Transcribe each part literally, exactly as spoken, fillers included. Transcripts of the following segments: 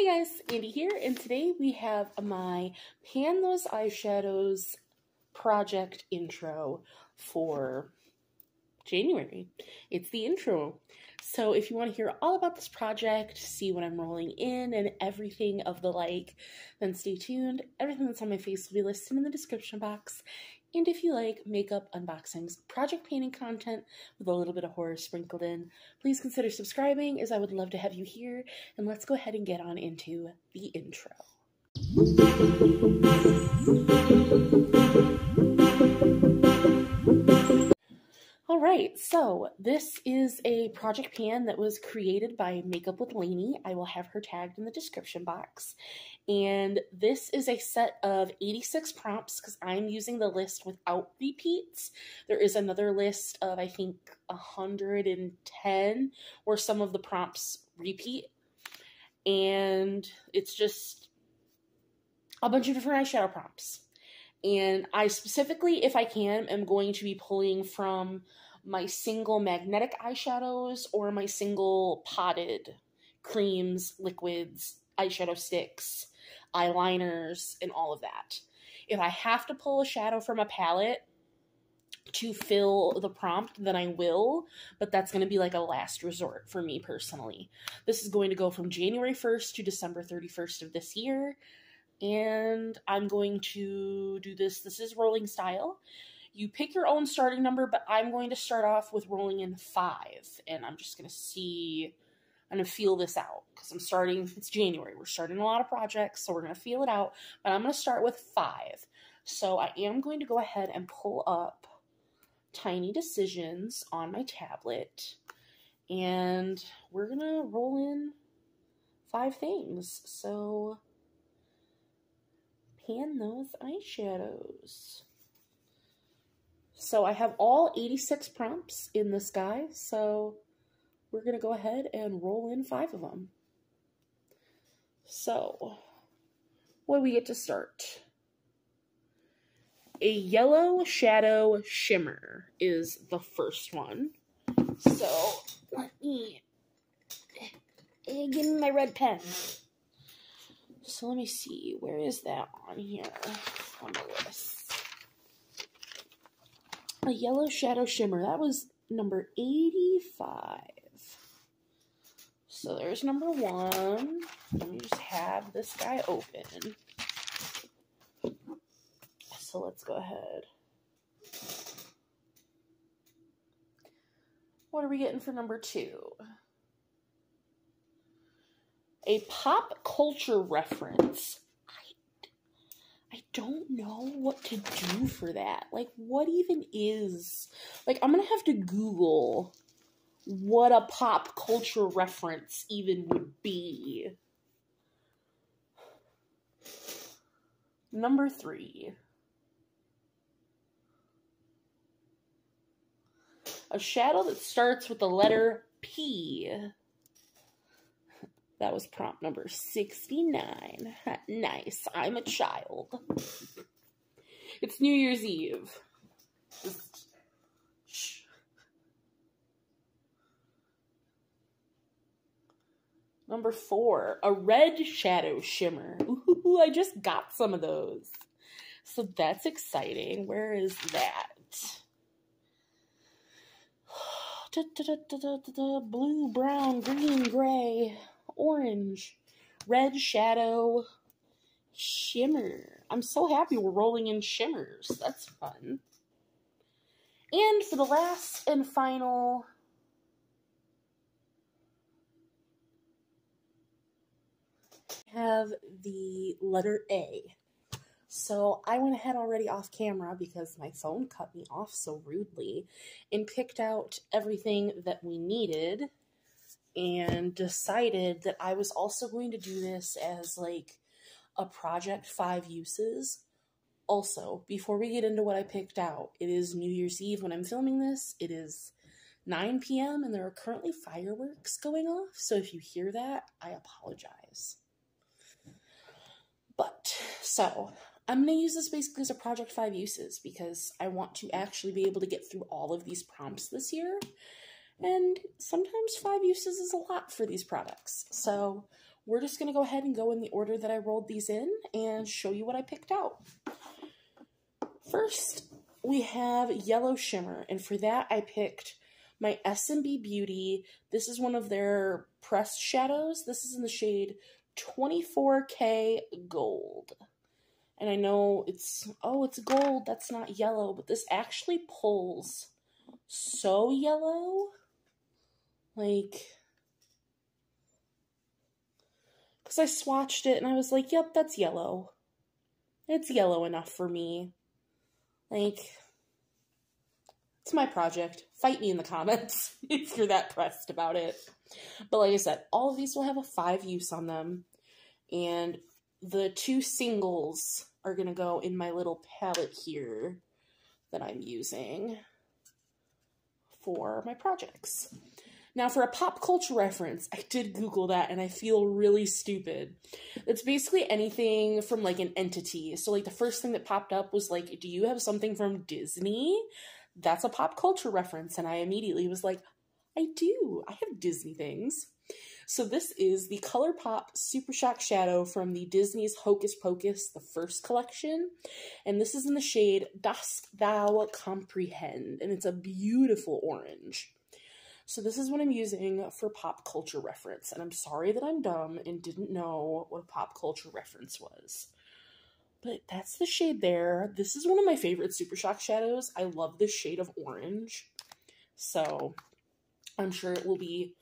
Hey guys, Andy here, and today we have my Pan Those Eyeshadows project intro for January. It's the intro. So if you want to hear all about this project, see what I'm rolling in and everything of the like, then stay tuned. Everything that's on my face will be listed in the description box. And if you like makeup unboxings, project painting content with a little bit of horror sprinkled in, please consider subscribing as I would love to have you here. And let's go ahead and get on into the intro. All right, so this is a project pan that was created by MakeupWithLaney. I will have her tagged in the description box. And this is a set of eighty-six prompts because I'm using the list without repeats. There is another list of, I think, one hundred ten where some of the prompts repeat. And it's just a bunch of different eyeshadow prompts. And I specifically, if I can, am going to be pulling from my single magnetic eyeshadows or my single potted creams, liquids, eyeshadow sticks, eyeliners, and all of that. If I have to pull a shadow from a palette to fill the prompt, then I will, but that's going to be like a last resort for me personally. This is going to go from January first to December thirty-first of this year, and I'm going to do this. This is rolling style. You pick your own starting number, but I'm going to start off with rolling in five, and I'm just going to see... I'm going to feel this out because I'm starting, it's January. We're starting a lot of projects, so we're going to feel it out, but I'm going to start with five. So I am going to go ahead and pull up Tiny Decisions on my tablet, and we're going to roll in five things. So pan those eyeshadows. So I have all eighty-six prompts in this guy, so we're going to go ahead and roll in five of them. So, what do we get to start? A yellow shadow shimmer is the first one. So, let me give me my red pen. So, let me see. Where is that on here on the list? A yellow shadow shimmer. That was number eighty-five. So there's number one. Let me just have this guy open. So let's go ahead. What are we getting for number two? A pop culture reference. I don't know what to do for that. Like, what even is... Like, I'm going to have to Google what a pop culture reference even would be. Number three. A shadow that starts with the letter P. That was prompt number sixty-nine. Nice. I'm a child. It's New Year's Eve. Just shh. Number four, a red shadow shimmer. Ooh, I just got some of those. So that's exciting. Where is that? Da, da, da, da, da, da, blue, brown, green, gray. Orange, red shadow shimmer. I'm so happy we're rolling in shimmers. That's fun. And for the last and final, I have the letter A. So I went ahead already off camera because my phone cut me off so rudely and picked out everything that we needed. And decided that I was also going to do this as like a project five uses. Also, before we get into what I picked out, it is New Year's Eve when I'm filming this. It is nine p m and there are currently fireworks going off. So if you hear that, I apologize. But, so, I'm going to use this basically as a project five uses because I want to actually be able to get through all of these prompts this year. And sometimes five uses is a lot for these products. So we're just going to go ahead and go in the order that I rolled these in and show you what I picked out. First, we have Yellow Shimmer, and for that I picked my S M B Beauty. This is one of their pressed shadows. This is in the shade twenty-four K Gold. And I know it's, oh, it's gold, that's not yellow, but this actually pulls so yellow. Like, because I swatched it and I was like, yep, that's yellow. It's yellow enough for me. Like, it's my project. Fight me in the comments if you're that pressed about it. But like I said, all of these will have a five use on them. And the two singles are going to go in my little palette here that I'm using for my projects. Now, for a pop culture reference, I did Google that, and I feel really stupid. It's basically anything from, like, an entity. So, like, the first thing that popped up was, like, do you have something from Disney? That's a pop culture reference, and I immediately was like, I do. I have Disney things. So this is the ColourPop Super Shock Shadow from the Disney's Hocus Pocus, the first collection. And this is in the shade Dost Thou Comprehend, and it's a beautiful orange. So this is what I'm using for pop culture reference, and I'm sorry that I'm dumb and didn't know what a pop culture reference was. But that's the shade there. This is one of my favorite Super Shock shadows. I love this shade of orange. So I'm sure it will be,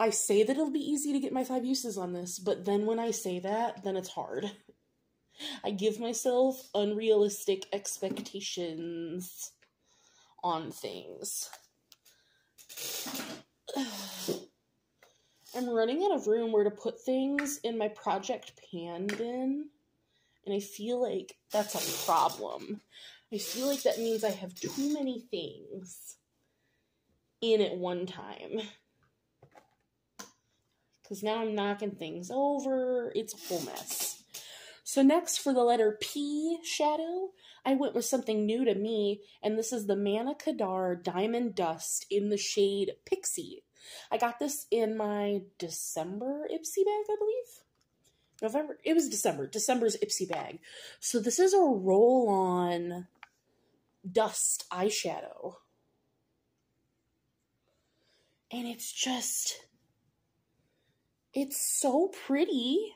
I say that it'll be easy to get my five uses on this, but then when I say that, then it's hard. I give myself unrealistic expectations on things. I'm running out of room where to put things in my project pan bin, and I feel like that's a problem. I feel like that means I have too many things in at one time, because now I'm knocking things over. It's a whole mess. So next, for the letter P shadow, I went with something new to me, and this is the Mana Kadar Diamond Dust in the shade Pixie. I got this in my December Ipsy bag, I believe. November, it was December. December's Ipsy bag. So this is a roll-on dust eyeshadow. And it's just, it's so pretty.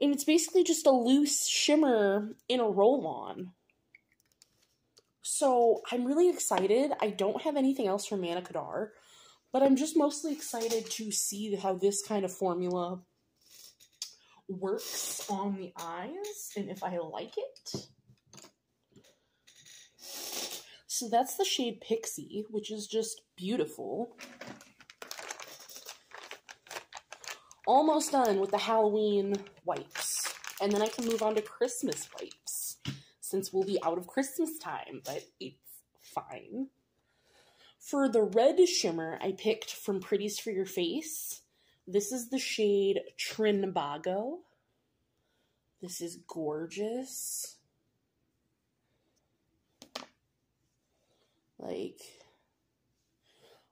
And it's basically just a loose shimmer in a roll-on. So I'm really excited. I don't have anything else from Mana Kadar, but I'm just mostly excited to see how this kind of formula works on the eyes and if I like it. So that's the shade Pixie, which is just beautiful. Almost done with the Halloween wipes. And then I can move on to Christmas wipes, since we'll be out of Christmas time, but it's fine. For the red shimmer, I picked from Pretties for Your Face. This is the shade Trinbago. This is gorgeous. Like,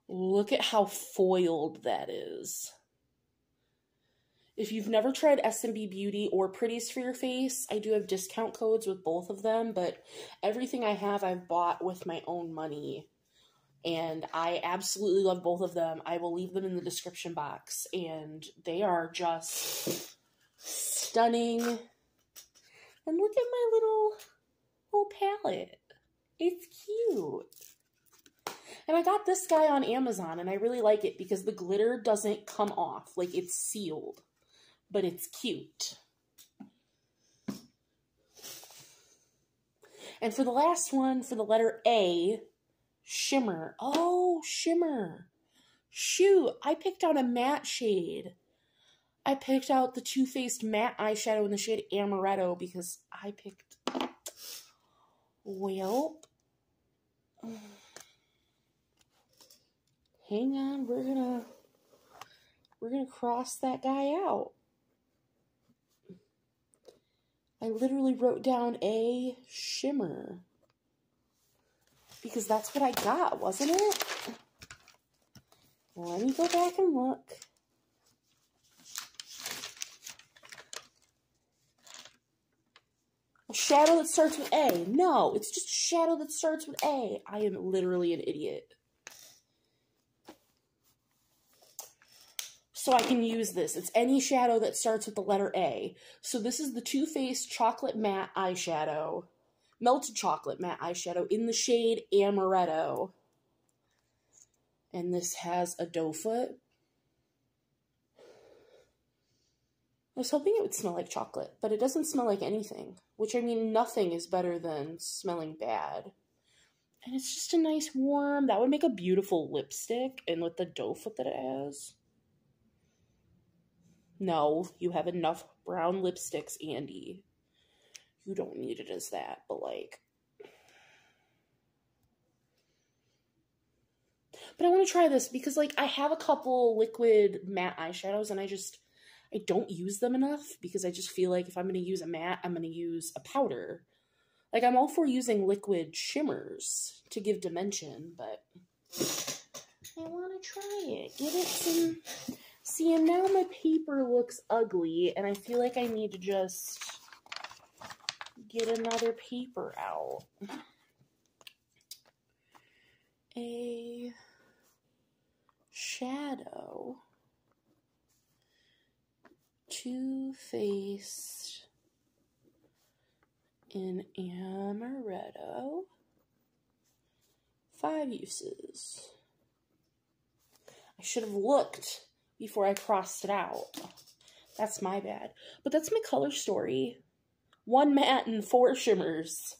look at how foiled that is. If you've never tried S M B Beauty or Pretties for Your Face, I do have discount codes with both of them, but everything I have I've bought with my own money, and I absolutely love both of them. I will leave them in the description box, and they are just stunning. And look at my little, little palette. It's cute. And I got this guy on Amazon, and I really like it because the glitter doesn't come off. Like, it's sealed. But it's cute. And for the last one, for the letter A, shimmer. Oh, shimmer. Shoot, I picked out a matte shade. I picked out the Too Faced matte eyeshadow in the shade Amaretto because I picked... Well... Hang on, we're gonna... We're going to cross that guy out. I literally wrote down a shimmer, because that's what I got, wasn't it? Let me go back and look. A shadow that starts with A. No, it's just a shadow that starts with A. I am literally an idiot. So I can use this. It's any shadow that starts with the letter A. So this is the Too Faced Chocolate Matte Eyeshadow. Melted Chocolate Matte Eyeshadow in the shade Amaretto. And this has a doe foot. I was hoping it would smell like chocolate, but it doesn't smell like anything. Which, I mean, nothing is better than smelling bad. And it's just a nice warm, that would make a beautiful lipstick, and with the doe foot that it has. No, you have enough brown lipsticks, Andy. You don't need it as that, but like... But I want to try this, because like, I have a couple liquid matte eyeshadows, and I just... I don't use them enough because I just feel like if I'm going to use a matte, I'm going to use a powder. Like, I'm all for using liquid shimmers to give dimension, but I want to try it. Give it some... See, and now my paper looks ugly, and I feel like I need to just get another paper out. A shadow... Too Faced in Amaretto. Five uses. I should have looked before I crossed it out. That's my bad. But that's my color story. One matte and four shimmers.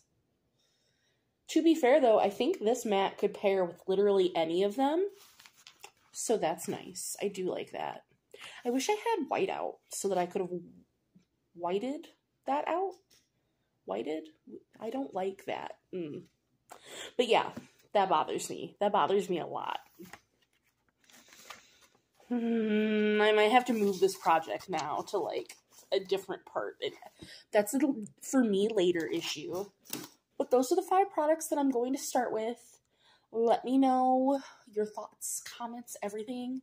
To be fair, though, I think this matte could pair with literally any of them. So that's nice. I do like that. I wish I had white out so that I could have whited that out. Whited? I don't like that. Mm. But yeah, that bothers me. That bothers me a lot. Mm, I might have to move this project now to like a different part. That's a, for me, later issue. But those are the five products that I'm going to start with. Let me know your thoughts, comments, everything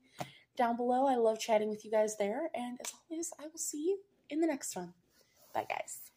down below. I love chatting with you guys there, and as always, I will see you in the next one. Bye, guys.